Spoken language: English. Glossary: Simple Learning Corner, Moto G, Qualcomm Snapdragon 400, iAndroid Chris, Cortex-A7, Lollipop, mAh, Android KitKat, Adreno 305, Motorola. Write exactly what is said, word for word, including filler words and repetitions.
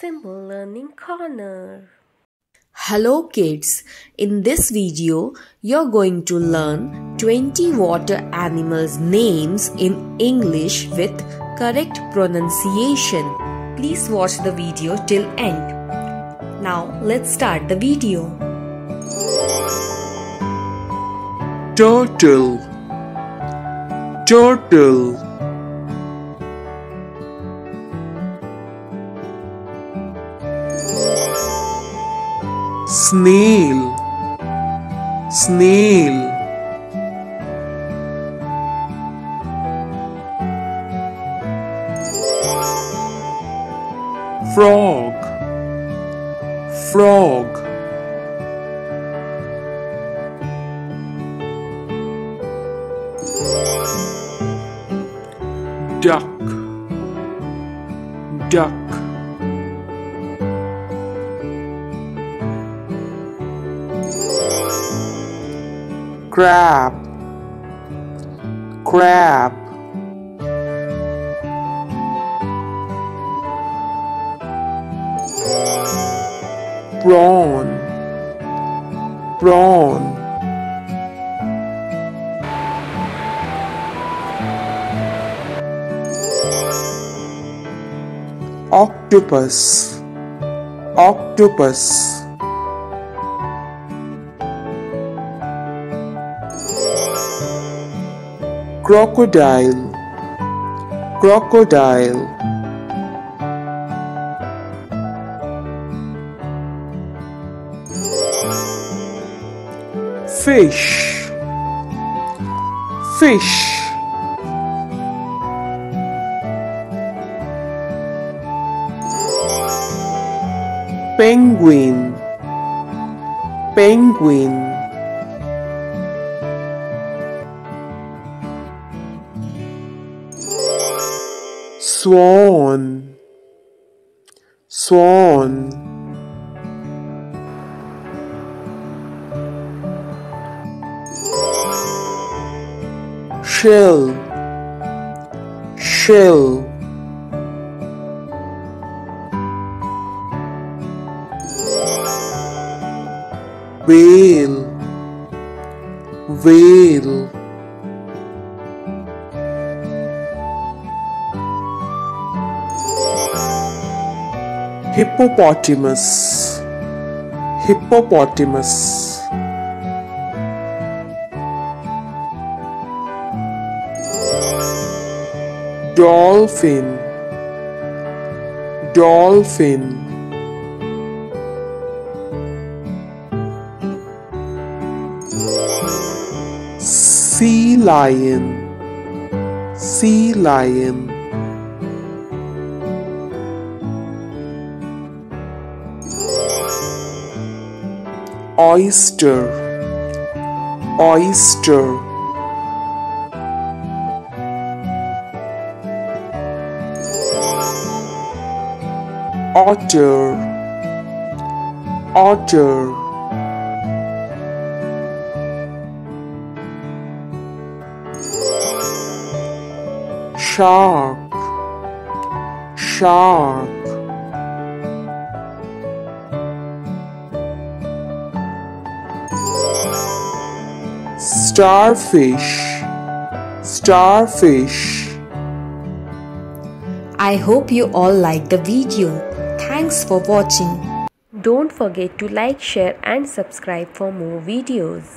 Simple Learning Corner. Hello kids, in this video you're going to learn twenty water animals names in English with correct pronunciation. Please watch the video till end. Now let's start the video. Turtle, turtle. Snail, snail. Frog, frog. Duck, duck. Crab, crab. Prawn, prawn. Octopus, octopus. Crocodile, crocodile. Fish, fish. Penguin, penguin. Swan, swan. Shell, shell. Whale, whale. Hippopotamus, hippopotamus. Dolphin, dolphin. Sea lion, sea lion. Oyster, oyster. Otter, otter. Shark, shark. Starfish, starfish. I hope you all liked the video. Thanks for watching. Don't forget to like, share and subscribe for more videos.